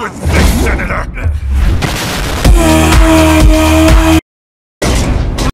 with this, Senator!